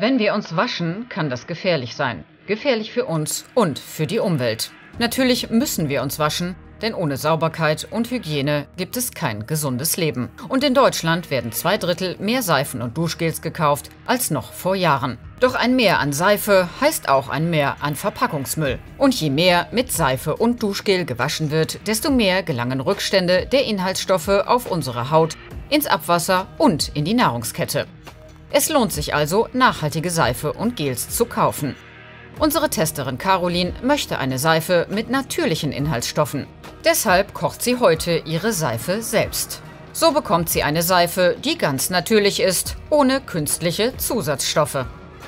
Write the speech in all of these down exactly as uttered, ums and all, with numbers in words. Wenn wir uns waschen, kann das gefährlich sein. Gefährlich für uns und für die Umwelt. Natürlich müssen wir uns waschen, denn ohne Sauberkeit und Hygiene gibt es kein gesundes Leben. Und in Deutschland werden zwei Drittel mehr Seifen und Duschgels gekauft als noch vor Jahren. Doch ein Mehr an Seife heißt auch ein Mehr an Verpackungsmüll. Und je mehr mit Seife und Duschgel gewaschen wird, desto mehr gelangen Rückstände der Inhaltsstoffe auf unsere Haut, ins Abwasser und in die Nahrungskette. Es lohnt sich also, nachhaltige Seife und Gels zu kaufen. Unsere Testerin Carolin möchte eine Seife mit natürlichen Inhaltsstoffen. Deshalb kocht sie heute ihre Seife selbst. So bekommt sie eine Seife, die ganz natürlich ist, ohne künstliche Zusatzstoffe.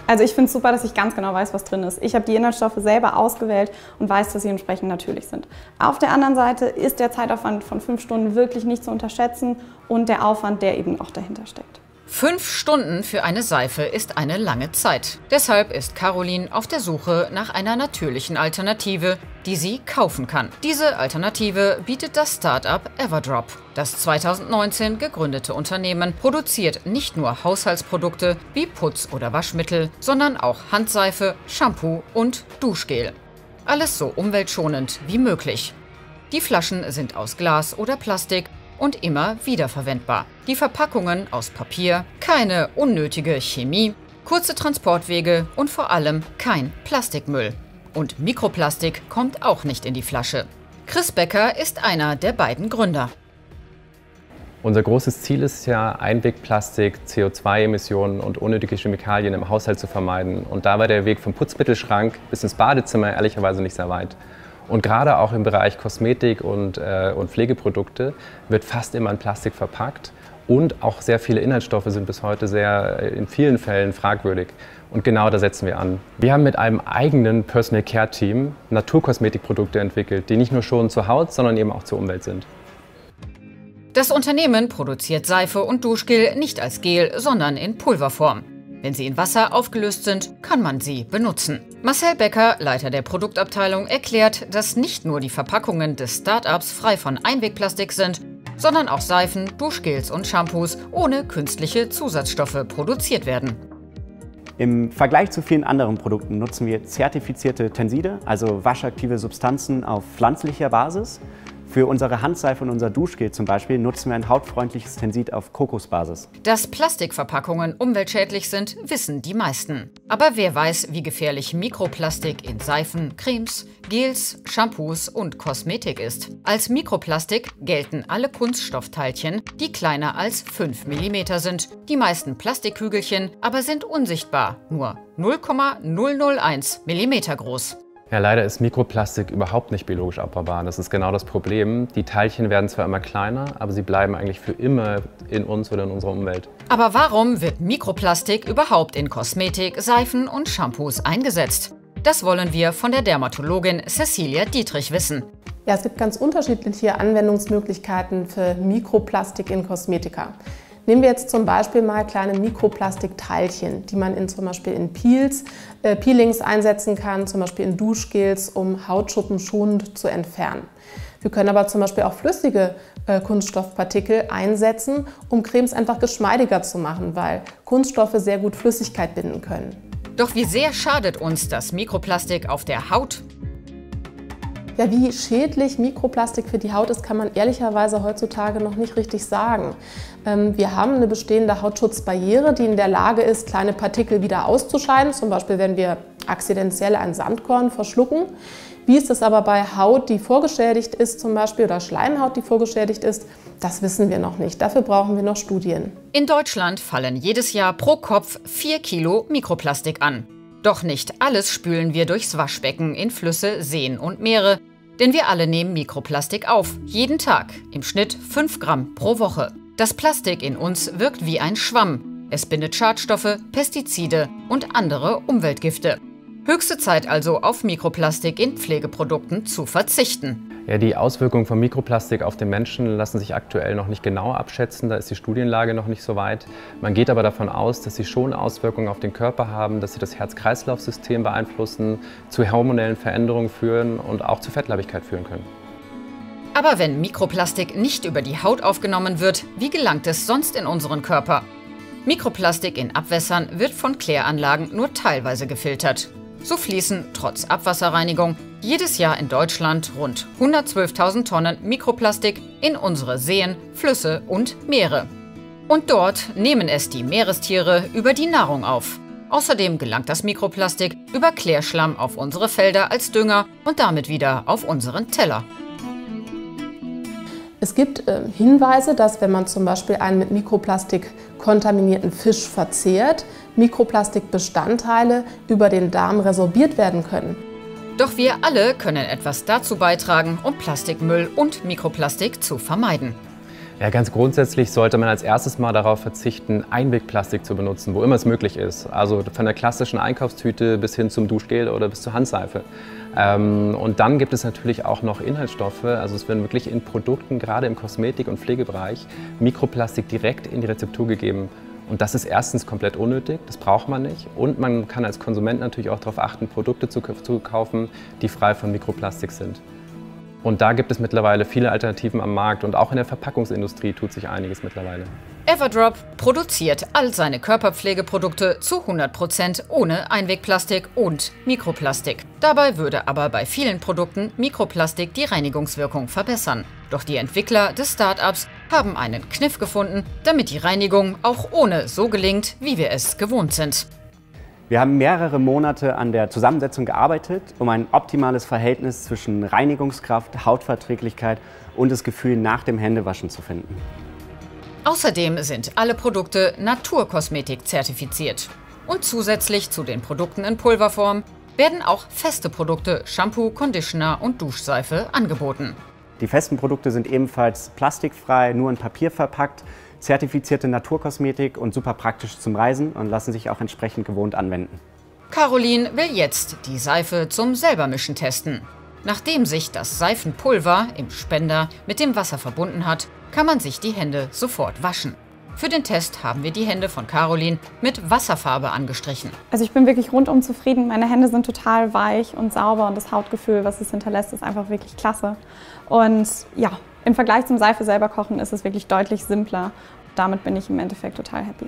Also ich finde es super, dass ich ganz genau weiß, was drin ist. Ich habe die Inhaltsstoffe selber ausgewählt und weiß, dass sie entsprechend natürlich sind. Auf der anderen Seite ist der Zeitaufwand von fünf Stunden wirklich nicht zu unterschätzen und der Aufwand, der eben auch dahinter steckt. Fünf Stunden für eine Seife ist eine lange Zeit. Deshalb ist Carolin auf der Suche nach einer natürlichen Alternative, die sie kaufen kann. Diese Alternative bietet das Start-up Everdrop. Das zweitausendneunzehn gegründete Unternehmen produziert nicht nur Haushaltsprodukte wie Putz- oder Waschmittel, sondern auch Handseife, Shampoo und Duschgel. Alles so umweltschonend wie möglich. Die Flaschen sind aus Glas oder Plastik und immer wiederverwendbar. Die Verpackungen aus Papier, keine unnötige Chemie, kurze Transportwege und vor allem kein Plastikmüll. Und Mikroplastik kommt auch nicht in die Flasche. Chris Becker ist einer der beiden Gründer. Unser großes Ziel ist ja, Einwegplastik, C O zwei Emissionen und unnötige Chemikalien im Haushalt zu vermeiden. Und da war der Weg vom Putzmittelschrank bis ins Badezimmer ehrlicherweise nicht sehr weit. Und gerade auch im Bereich Kosmetik und, äh, und Pflegeprodukte wird fast immer in Plastik verpackt. Und auch sehr viele Inhaltsstoffe sind bis heute sehr, in vielen Fällen fragwürdig. Und genau da setzen wir an. Wir haben mit einem eigenen Personal Care Team Naturkosmetikprodukte entwickelt, die nicht nur schonend zur Haut, sondern eben auch zur Umwelt sind. Das Unternehmen produziert Seife und Duschgel nicht als Gel, sondern in Pulverform. Wenn sie in Wasser aufgelöst sind, kann man sie benutzen. Marcel Becker, Leiter der Produktabteilung, erklärt, dass nicht nur die Verpackungen des Start-ups frei von Einwegplastik sind, sondern auch Seifen, Duschgels und Shampoos ohne künstliche Zusatzstoffe produziert werden. Im Vergleich zu vielen anderen Produkten nutzen wir zertifizierte Tenside, also waschaktive Substanzen auf pflanzlicher Basis. Für unsere Handseife und unser Duschgel zum Beispiel nutzen wir ein hautfreundliches Tensid auf Kokosbasis. Dass Plastikverpackungen umweltschädlich sind, wissen die meisten. Aber wer weiß, wie gefährlich Mikroplastik in Seifen, Cremes, Gels, Shampoos und Kosmetik ist? Als Mikroplastik gelten alle Kunststoffteilchen, die kleiner als fünf Millimeter sind, die meisten Plastikkügelchen aber sind unsichtbar, nur null Komma null null eins Millimeter groß. Ja, leider ist Mikroplastik überhaupt nicht biologisch abbaubar. Das ist genau das Problem. Die Teilchen werden zwar immer kleiner, aber sie bleiben eigentlich für immer in uns oder in unserer Umwelt. Aber warum wird Mikroplastik überhaupt in Kosmetik, Seifen und Shampoos eingesetzt? Das wollen wir von der Dermatologin Cecilia Dietrich wissen. Ja, es gibt ganz unterschiedliche Anwendungsmöglichkeiten für Mikroplastik in Kosmetika. Nehmen wir jetzt zum Beispiel mal kleine Mikroplastikteilchen, die man in, zum Beispiel in Peels, äh, Peelings einsetzen kann, zum Beispiel in Duschgels, um Hautschuppen schonend zu entfernen. Wir können aber zum Beispiel auch flüssige äh, Kunststoffpartikel einsetzen, um Cremes einfach geschmeidiger zu machen, weil Kunststoffe sehr gut Flüssigkeit binden können. Doch wie sehr schadet uns das Mikroplastik auf der Haut? Ja, wie schädlich Mikroplastik für die Haut ist, kann man ehrlicherweise heutzutage noch nicht richtig sagen. Wir haben eine bestehende Hautschutzbarriere, die in der Lage ist, kleine Partikel wieder auszuscheiden, zum Beispiel wenn wir akzidentiell ein Sandkorn verschlucken. Wie ist es aber bei Haut, die vorgeschädigt ist zum Beispiel, oder Schleimhaut, die vorgeschädigt ist, das wissen wir noch nicht. Dafür brauchen wir noch Studien. In Deutschland fallen jedes Jahr pro Kopf vier Kilo Mikroplastik an. Doch nicht alles spülen wir durchs Waschbecken in Flüsse, Seen und Meere. Denn wir alle nehmen Mikroplastik auf, jeden Tag, im Schnitt fünf Gramm pro Woche. Das Plastik in uns wirkt wie ein Schwamm. Es bindet Schadstoffe, Pestizide und andere Umweltgifte. Höchste Zeit also, auf Mikroplastik in Pflegeprodukten zu verzichten. Ja, die Auswirkungen von Mikroplastik auf den Menschen lassen sich aktuell noch nicht genau abschätzen. Da ist die Studienlage noch nicht so weit. Man geht aber davon aus, dass sie schon Auswirkungen auf den Körper haben, dass sie das Herz-Kreislauf-System beeinflussen, zu hormonellen Veränderungen führen und auch zu Fettleibigkeit führen können. Aber wenn Mikroplastik nicht über die Haut aufgenommen wird, wie gelangt es sonst in unseren Körper? Mikroplastik in Abwässern wird von Kläranlagen nur teilweise gefiltert. So fließen, trotz Abwasserreinigung, jedes Jahr in Deutschland rund hundertzwölftausend Tonnen Mikroplastik in unsere Seen, Flüsse und Meere. Und dort nehmen es die Meerestiere über die Nahrung auf. Außerdem gelangt das Mikroplastik über Klärschlamm auf unsere Felder als Dünger und damit wieder auf unseren Teller. Es gibt äh, Hinweise, dass wenn man zum Beispiel einen mit Mikroplastik kontaminierten Fisch verzehrt, Mikroplastikbestandteile über den Darm resorbiert werden können. Doch wir alle können etwas dazu beitragen, um Plastikmüll und Mikroplastik zu vermeiden. Ja, ganz grundsätzlich sollte man als erstes mal darauf verzichten, Einwegplastik zu benutzen, wo immer es möglich ist. Also von der klassischen Einkaufstüte bis hin zum Duschgel oder bis zur Handseife. Ähm, und dann gibt es natürlich auch noch Inhaltsstoffe, also es werden wirklich in Produkten, gerade im Kosmetik- und Pflegebereich, Mikroplastik direkt in die Rezeptur gegeben. Und das ist erstens komplett unnötig, das braucht man nicht. Und man kann als Konsument natürlich auch darauf achten, Produkte zu, zu kaufen, die frei von Mikroplastik sind. Und da gibt es mittlerweile viele Alternativen am Markt und auch in der Verpackungsindustrie tut sich einiges mittlerweile. Everdrop produziert all seine Körperpflegeprodukte zu hundert Prozent ohne Einwegplastik und Mikroplastik. Dabei würde aber bei vielen Produkten Mikroplastik die Reinigungswirkung verbessern. Doch die Entwickler des Start-ups haben einen Kniff gefunden, damit die Reinigung auch ohne so gelingt, wie wir es gewohnt sind. Wir haben mehrere Monate an der Zusammensetzung gearbeitet, um ein optimales Verhältnis zwischen Reinigungskraft, Hautverträglichkeit und das Gefühl nach dem Händewaschen zu finden. Außerdem sind alle Produkte Naturkosmetik zertifiziert. Und zusätzlich zu den Produkten in Pulverform werden auch feste Produkte, Shampoo, Conditioner und Duschseife angeboten. Die festen Produkte sind ebenfalls plastikfrei, nur in Papier verpackt, zertifizierte Naturkosmetik und super praktisch zum Reisen und lassen sich auch entsprechend gewohnt anwenden. Carolin will jetzt die Seife zum Selbermischen testen. Nachdem sich das Seifenpulver im Spender mit dem Wasser verbunden hat, kann man sich die Hände sofort waschen. Für den Test haben wir die Hände von Carolin mit Wasserfarbe angestrichen. Also ich bin wirklich rundum zufrieden. Meine Hände sind total weich und sauber und das Hautgefühl, was es hinterlässt, ist einfach wirklich klasse. Und ja, im Vergleich zum Seife selber kochen ist es wirklich deutlich simpler. Damit bin ich im Endeffekt total happy.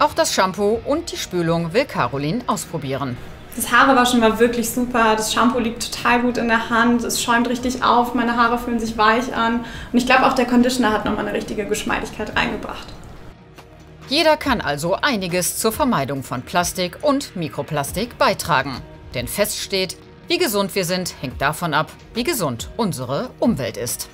Auch das Shampoo und die Spülung will Carolin ausprobieren. Das Haarewaschen war wirklich super. Das Shampoo liegt total gut in der Hand. Es schäumt richtig auf. Meine Haare fühlen sich weich an. Und ich glaube, auch der Conditioner hat nochmal eine richtige Geschmeidigkeit reingebracht. Jeder kann also einiges zur Vermeidung von Plastik und Mikroplastik beitragen. Denn fest steht, wie gesund wir sind, hängt davon ab, wie gesund unsere Umwelt ist.